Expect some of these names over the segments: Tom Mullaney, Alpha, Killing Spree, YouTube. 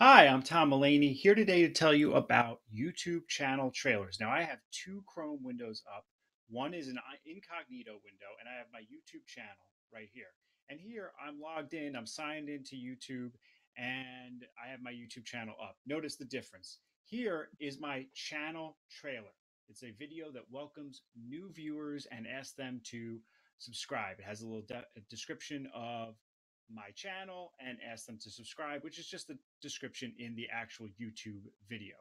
Hi, I'm Tom Mullaney here today to tell you about YouTube channel trailers. Now I have two Chrome windows up. One is an incognito window and I have my YouTube channel right here. And here I'm logged in, I'm signed into YouTube and I have my YouTube channel up. Notice the difference. Here is my channel trailer. It's a video that welcomes new viewers and asks them to subscribe. It has a little description of my channel and ask them to subscribe, which is just the description in the actual YouTube video.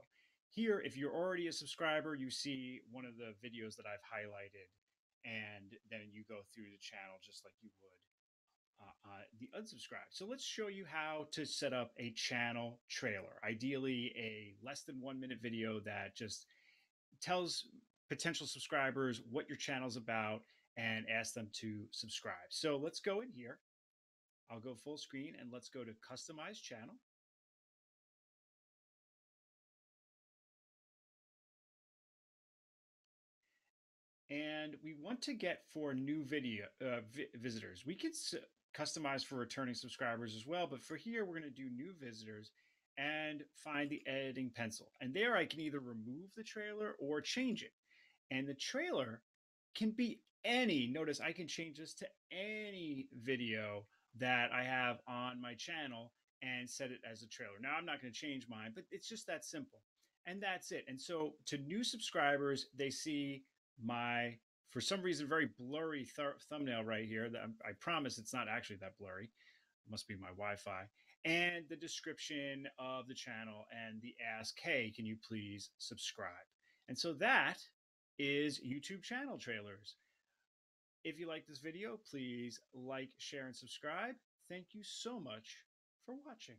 Here, if you're already a subscriber, you see one of the videos that I've highlighted, and then you go through the channel just like you would the unsubscribe. So let's show you how to set up a channel trailer, ideally a less than 1 minute video that just tells potential subscribers what your channel's about and asks them to subscribe. So let's go in here. I'll go full screen and let's go to Customize Channel. And we want to get for new video visitors. We can customize for returning subscribers as well, but for here, we're going to do new visitors and find the editing pencil. And there I can either remove the trailer or change it. And the trailer can be any, notice I can change this to any video that I have on my channel and set it as a trailer. Now I'm not going to change mine, but it's just that simple. And that's it. And so to new subscribers, they see my, for some reason, very blurry thumbnail right here. That I promise it's not actually that blurry. It must be my Wi-Fi. And the description of the channel and the ask, hey, can you please subscribe? And so that is YouTube channel trailers. If you like this video, please like, share, and subscribe. Thank you so much for watching.